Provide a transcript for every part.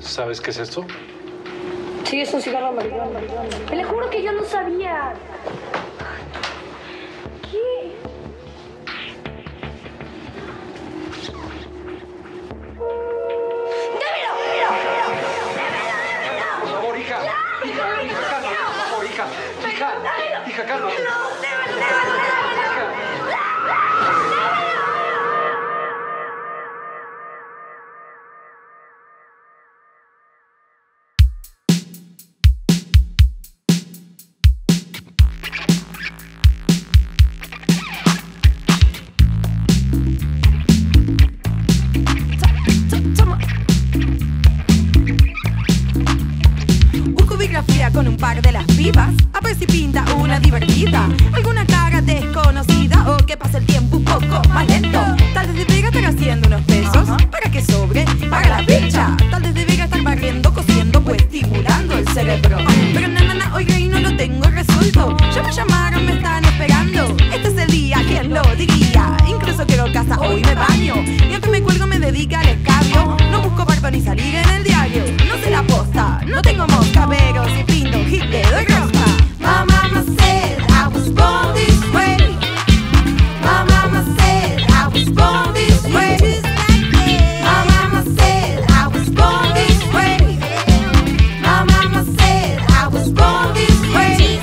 ¿Sabes qué es esto? Sí, es un cigarro marihuana. Te le juro que yo no sabía. ¿Qué? ¡Démelo! ¡Démelo! Por favor, hija. Hija, cálmate. Hija, cálmate. Con un par de las vivas, a ver si pinta una divertida, alguna cara desconocida o que pase el tiempo un poco más lento. Tal vez de Vega estar haciendo unos pesos para que sobre, para la bicha. Tal vez de Vega estar barriendo, cosiendo, estimulando el cerebro. Pero na, hoy ahí no lo tengo resuelto. Ya me llamaron, me están esperando. Este es el día, ¿quién lo diría? Incluso quiero casa, hoy me baño. Y aunque me cuelgo me dedica al escabio. No busco barba ni salir en el diario. No sé la posta, no tengo mosca, pero si pinto un hit le doy rosca. My mama said I was born this way. My mama said I was born this way. My mama said I was born this way. My mama said I was born this way.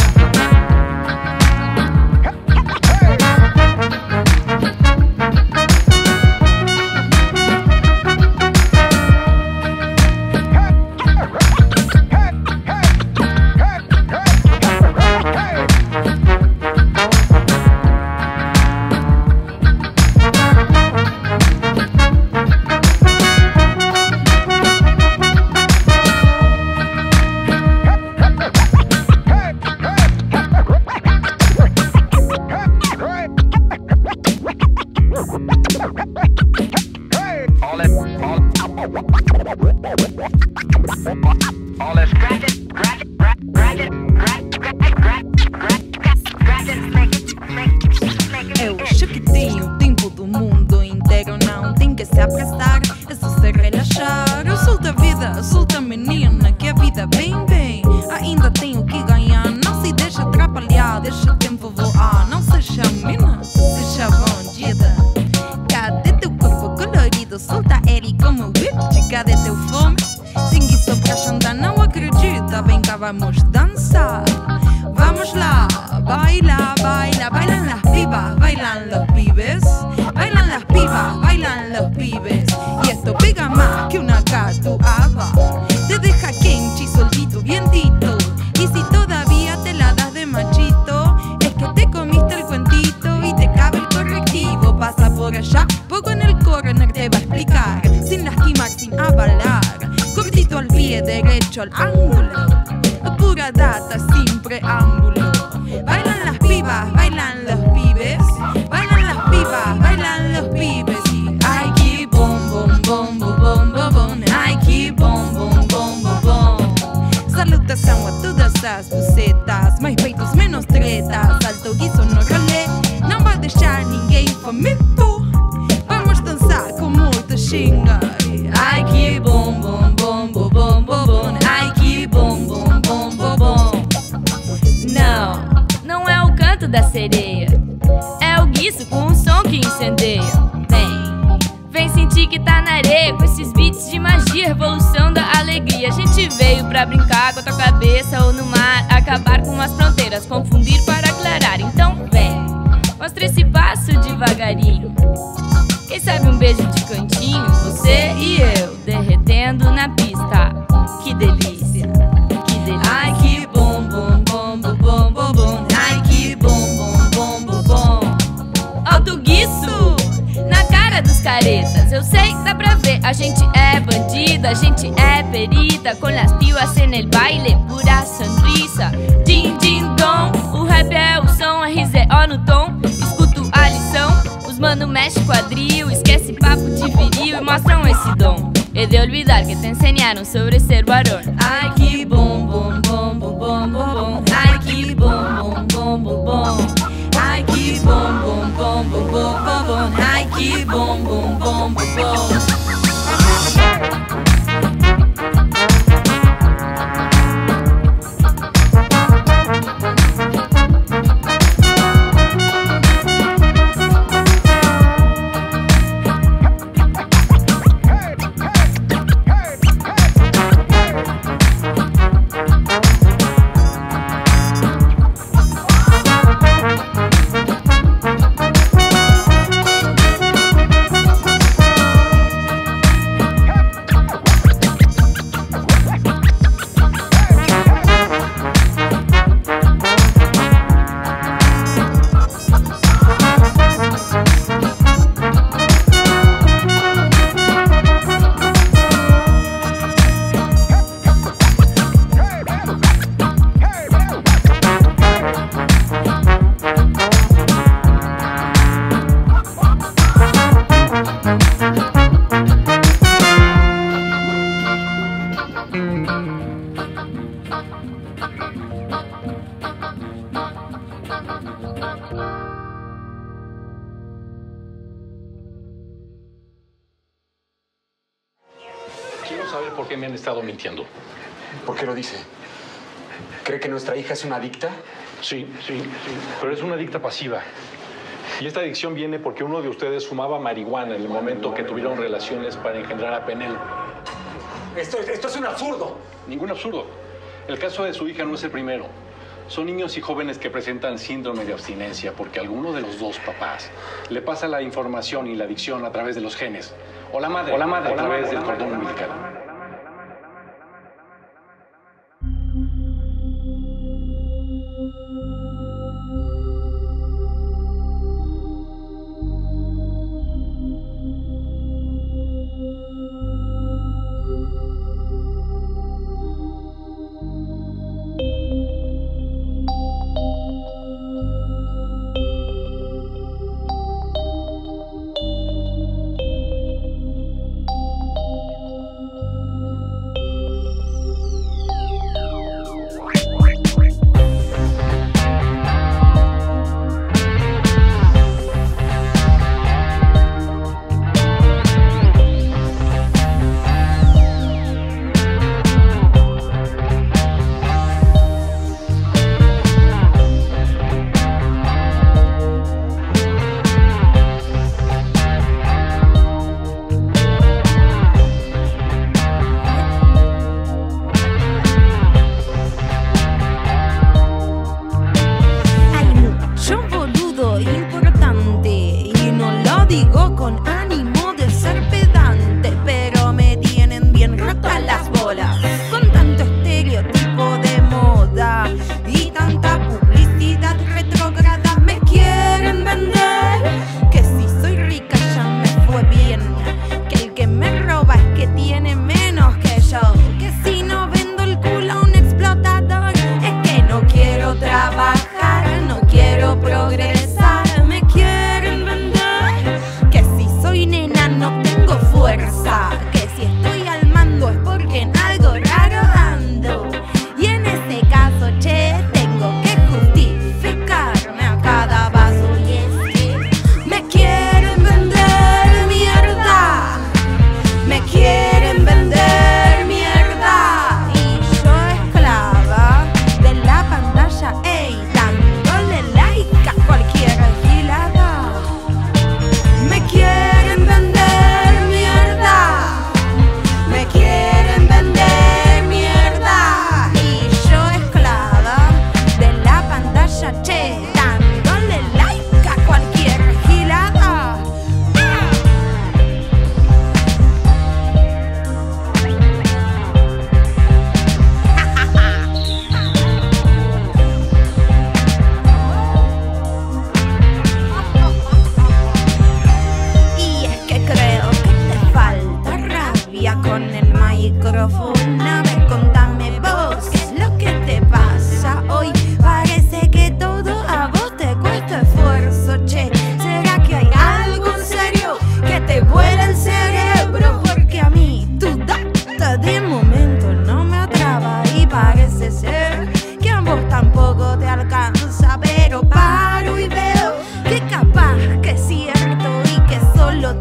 Eu acho que tem o tempo do mundo inteiro. Não tem que se apressar, é só se relaxar. Eu solto a vida, solta a menina, que a vida vem bem. Ainda tenho que ganhar, não se deixa atrapalhar. Deixa o tempo voar, não seja menina, seja bandida. Cadê teu corpo colorido? Solta ele como o beat, cadê teu fome? Singue só pra chantar, não acredita. Vem cá, vamos dançar. Vamos lá, baila, baila, bailan las pibas, bailan los pibes, bailan las pibas, bailan los pibes. Y esto pega más que una catuaba, te deja kenchi soltito, vientito. Y si todavía te la das de machito, es que te comiste el cuentito y te cabe el correctivo. Pasa por allá, poco en el coroner te va a explicar, sin lastimar, sin avalar. Cortito al pie, derecho al ángulo, pura data sin preámbulo. Bailan las pibas, bailan los pibes, bailan las pibas, bailan los pibes. Y ay, que bom bom bom bom bom bom, ay, que bom bom bom bom bom. Salutação a todas as bucetas, mais peitos, menos tretas. Salto guiso no rolê, não vai deixar ninguém faminto. Vamos dançar com muito xinga. Ai, que bom bom bom bom bom bom bom, ai, que bom bom. Não, não é o canto da sereia, é o guiço com um som que incendeia. Vem sentir que tá na areia, com esses beats de magia, revolução da alegria. A gente veio pra brincar com a tua cabeça ou no mar, acabar com as fronteiras, confundir para aclarar. Então vem, mostra esse passo devagarinho. Quem sabe um beijo de cantinho, você e eu, derretendo na pista. Que delícia, que delícia. Ai, que bom, bom, bom, bom, bom, bom, bom. Ai, que bom, bom, bom, bom, bom. Alto guiço na cara dos caretas. Eu sei, dá pra ver, a gente é bandida, a gente é perita. Com las pibas en el baile, pura sonrisa. Din, din, dom, o rap é o som, RZO no tom. Escuto a lição, os mano mexe quadril, esquece papo de viril e mostram esse dom. He de olvidar que te enseñaron sobre ser varón. Ay, que bom, bom, bom, bom, bom, bom. Ay, que bom, bom, bom, bom, bom. Ay, que bom, bom, bom, bom, bom, bom. Ay, que bom, bom, bom, bom, bom. ¿Sabe por qué me han estado mintiendo? ¿Por qué lo dice? ¿Cree que nuestra hija es una adicta? Sí, pero es una adicta pasiva. Y esta adicción viene porque uno de ustedes fumaba marihuana en el momento que tuvieron relaciones para engendrar a Penélope. Esto es un absurdo. Ningún absurdo. El caso de su hija no es el primero. Son niños y jóvenes que presentan síndrome de abstinencia porque alguno de los dos papás le pasa la información y la adicción a través de los genes. O la madre. O la madre. A través del cordón umbilical.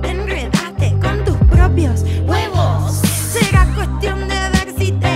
Te enredaste con tus propios huevos. Será cuestión de ver si te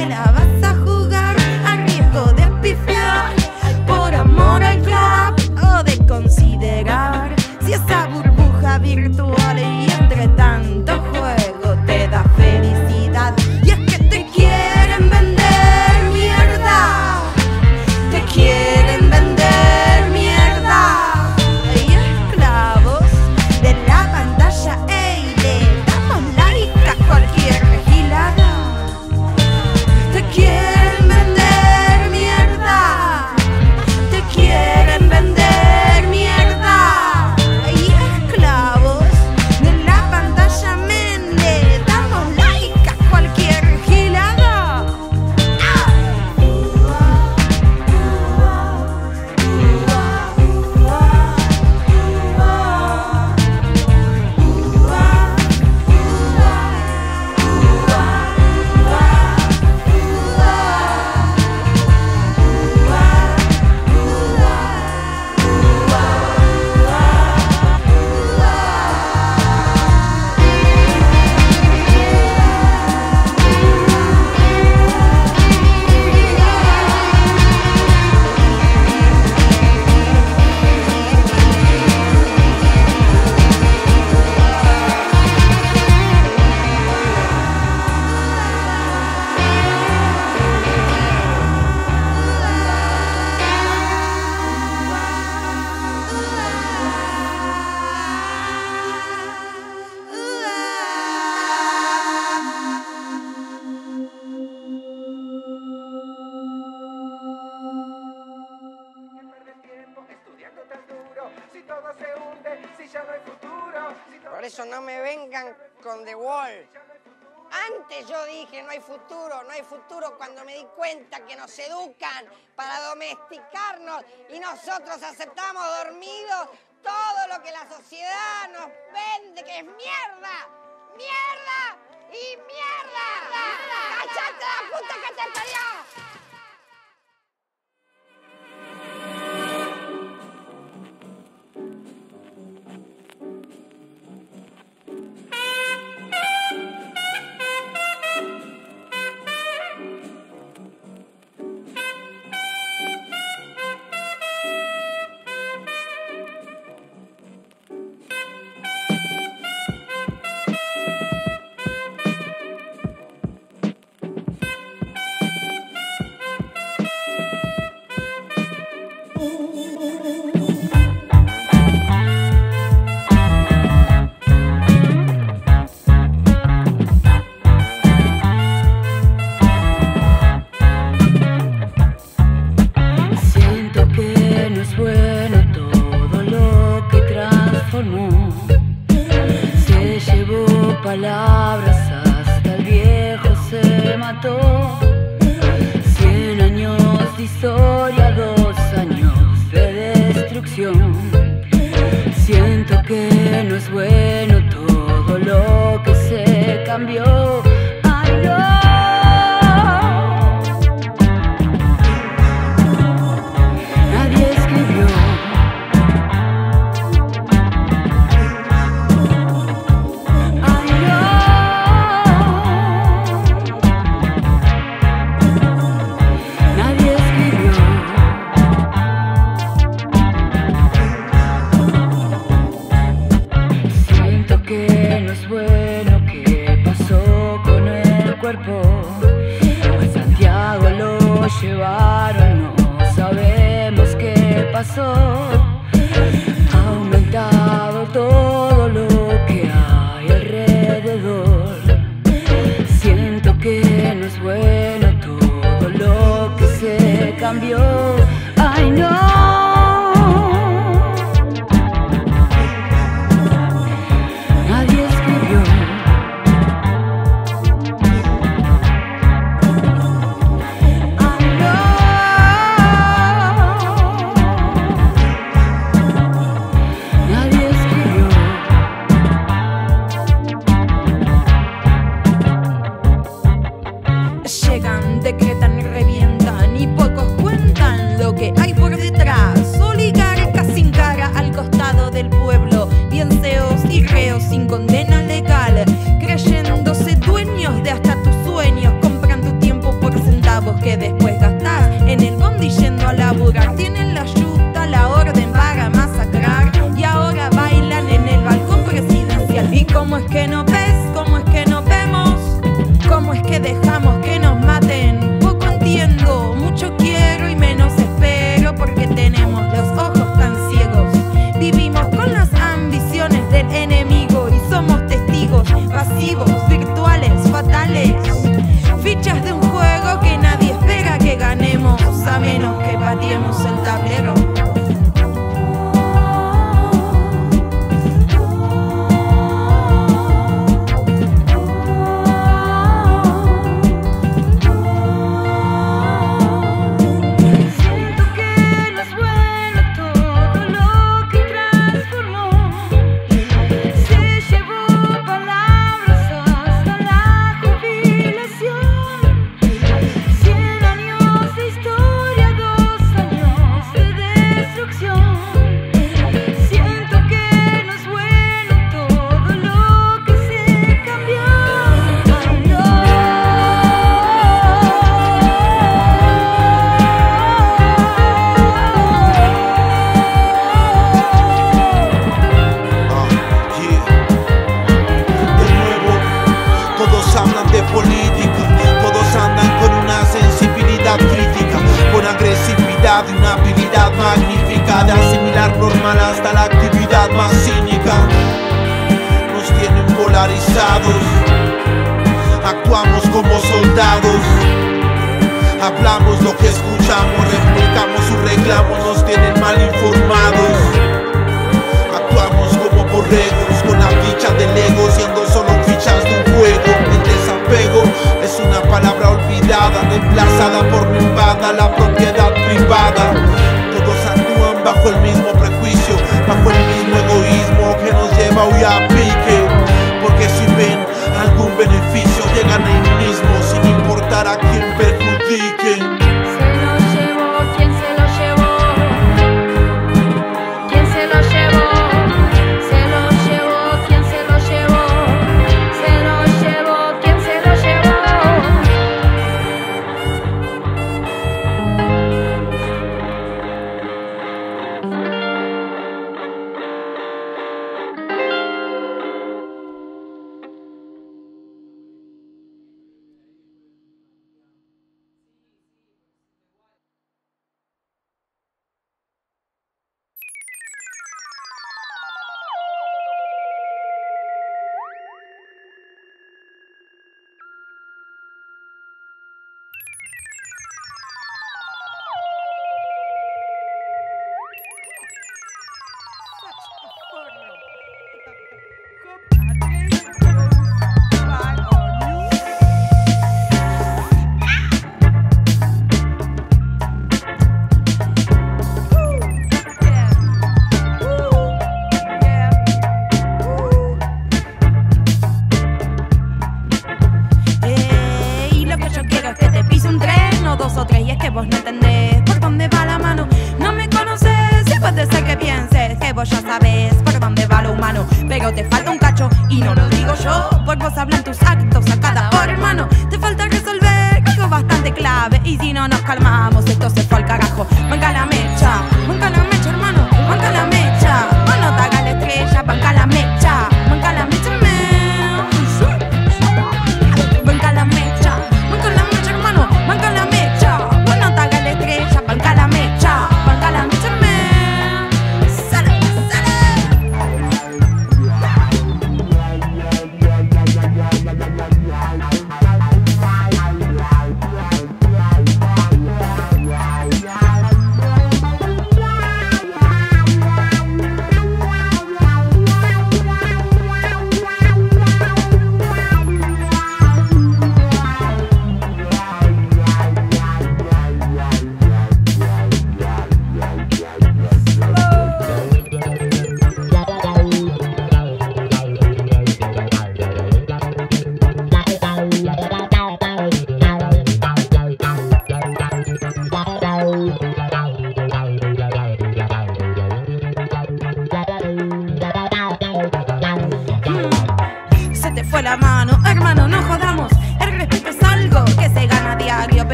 Por eso no me vengan con The Wall. Antes yo dije no hay futuro cuando me di cuenta que nos educan para domesticarnos y nosotros aceptamos dormidos todo lo que la sociedad nos vende, que es mierda, mierda y mierda. ¡Cállate la puta que te parió! Palabras hasta el viejo se mató. 100 años de historia, 2 años de destrucción. Siento que no es bueno todo lo que se cambió. Ay, no. Ha aumentado todo lo que hay alrededor. Siento que no es bueno todo lo que se cambió. Ay, no. Nos tienen mal informados, actuamos como correctos con la vida. fichas de Lego, siendo solo fichas de un juego. El desapego es una palabra olvidada, reemplazada por privada, la propiedad privada. Todos actúan bajo el mismo prejuicio, bajo el mismo egoísmo que nos lleva hoy a pique. Porque si ven algún beneficio, llegan a ellos mismos sin importar a quién perjudiquen.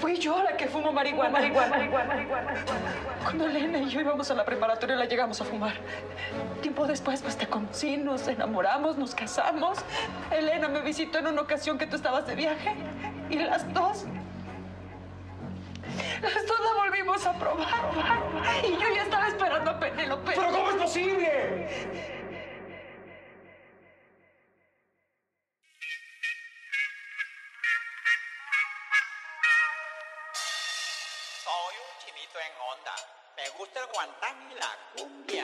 Fui yo la que fumo marihuana. Cuando Elena y yo íbamos a la preparatoria, la llegamos a fumar. Tiempo después, pues te conocí, nos enamoramos, nos casamos. Elena me visitó en una ocasión que tú estabas de viaje. Y las dos la volvimos a probar. Y yo ya estaba esperando a Penélope. ¿Pero cómo es posible? Soy un chivito en onda, me gusta el guantán y la cumbia.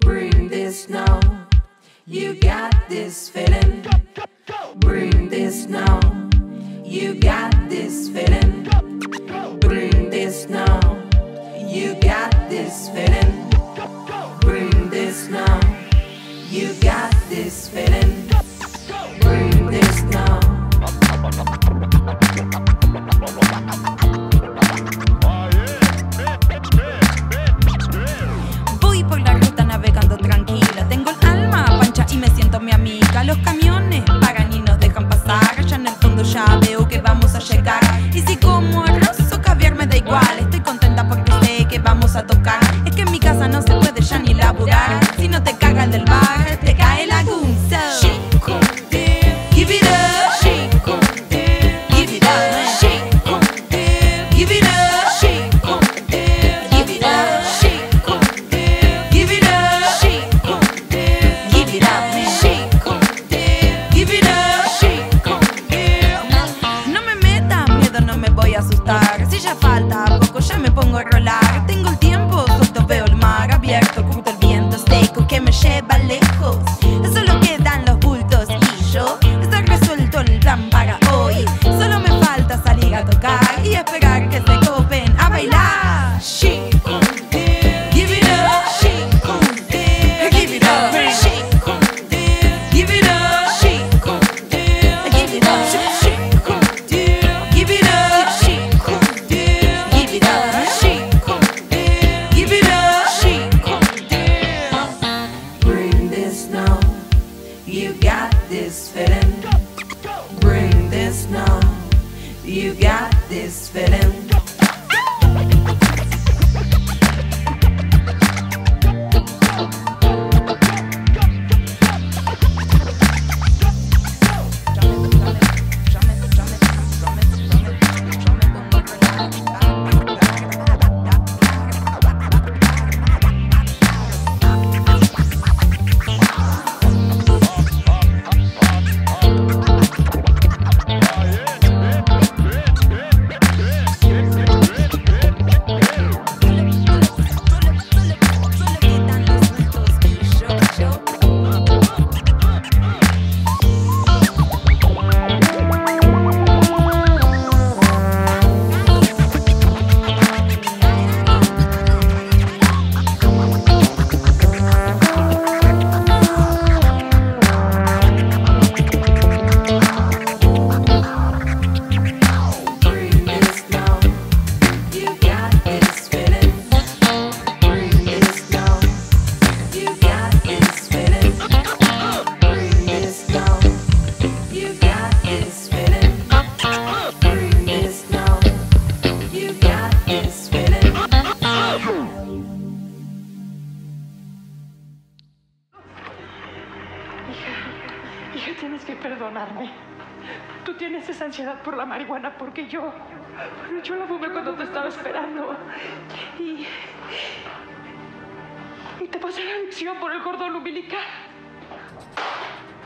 Bring this now, you got this feeling. Bring this now, you got this feeling. Bring this now, you got this feeling. Bring this now, you got this feeling. Bring this now. Voy por la ruta navegando tranquila. Tengo el alma pancha y me siento mi amiga. Los camiones paran y nos dejan pasar. Allá en el fondo ya veo que vamos a llegar. Y si como arroz o caviar me da igual. Estoy contenta porque sé que vamos a tocar. Es que en mi casa no se puede ya ni laburar. Si no te caga el del bar, te cae la gunza. Give it up. Por la marihuana, porque yo la fumé cuando te estaba esperando y te pasé la adicción por el cordón umbilical.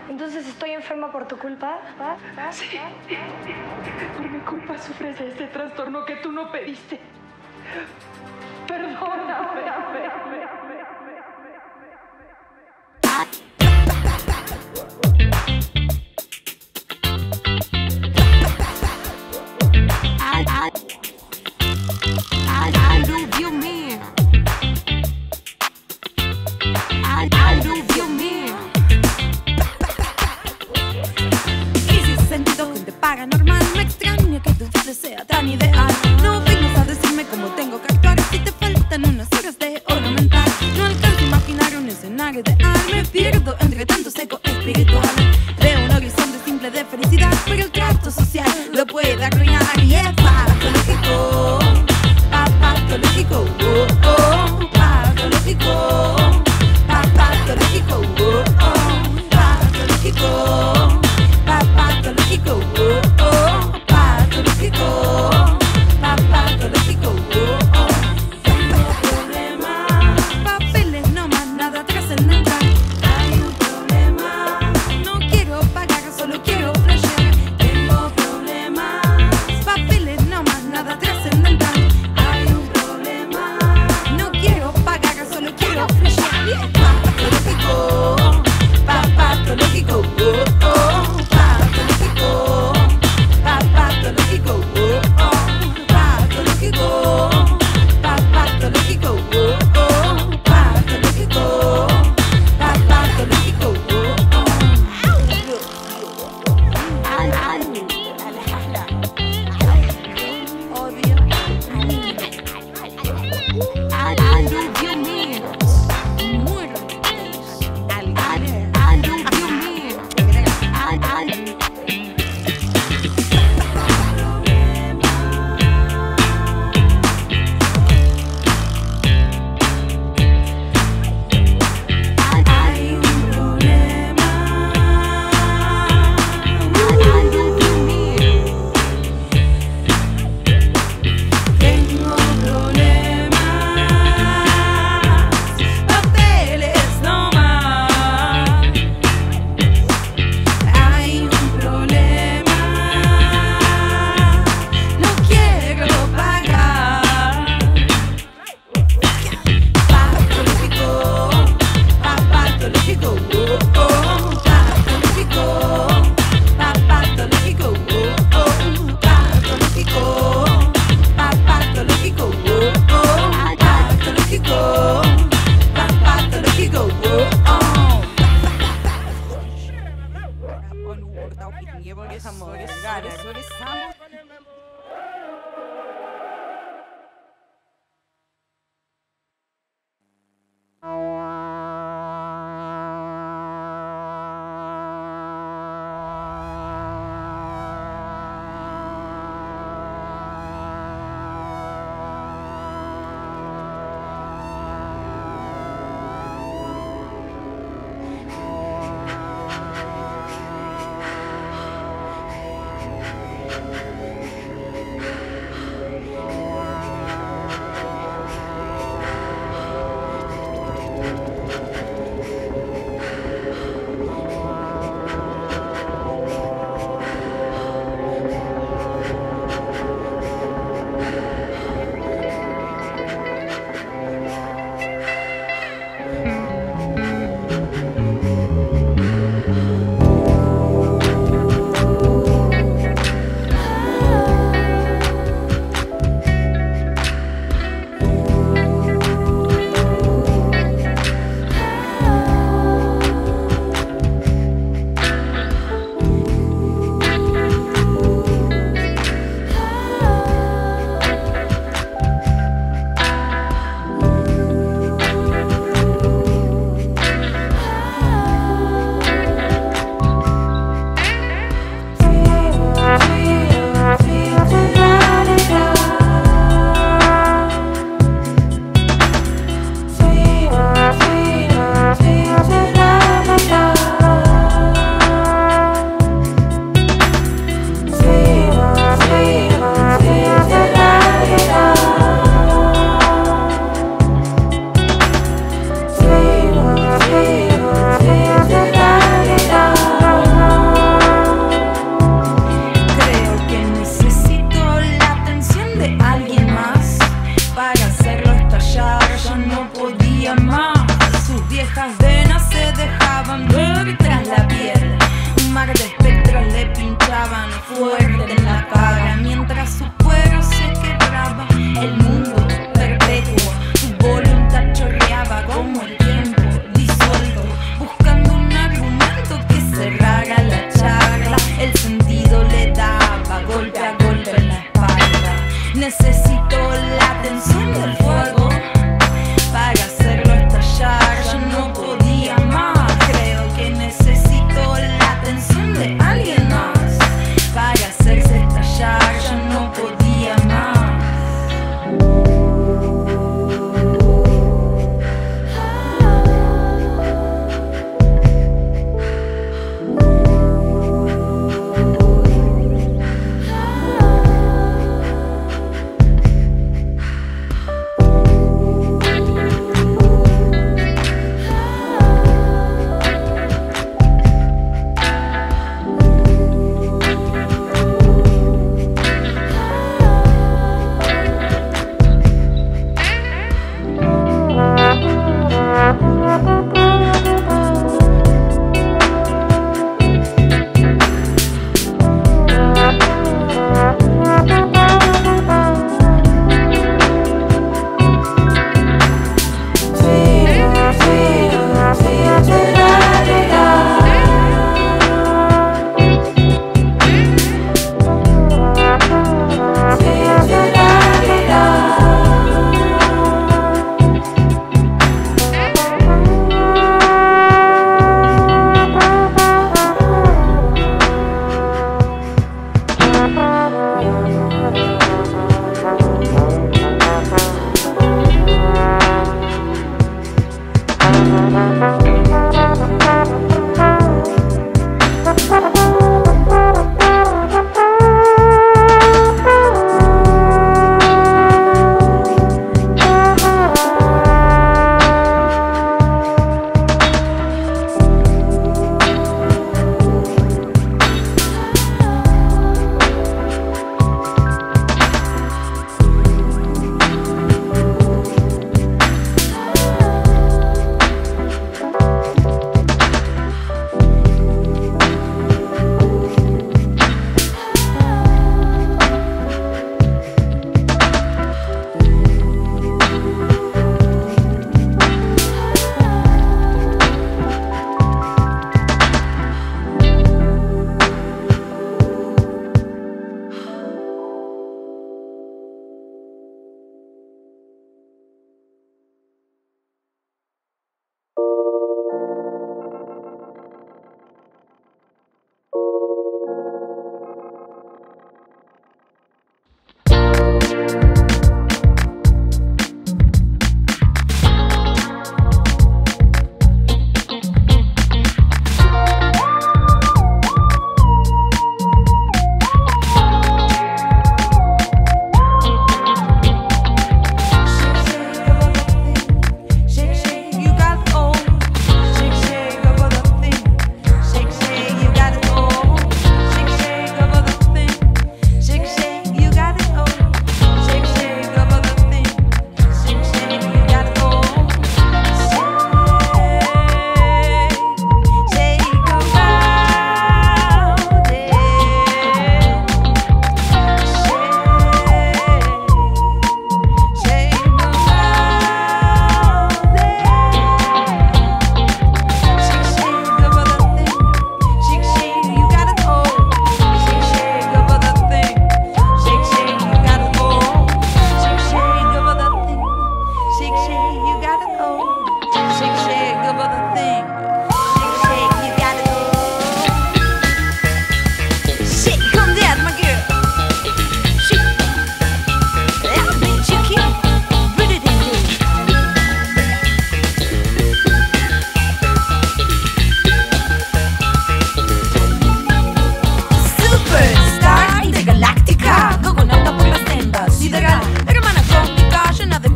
Entonces estoy enferma por tu culpa, ¿va? Sí, por mi culpa sufres de este trastorno que tú no pediste. Perdóname. Sea tan ideal. No vengas a decirme cómo tengo que actuar. Si te faltan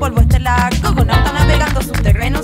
Polvo estelar, cogonauta navegando sus terrenos.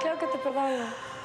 Creo que te perdono.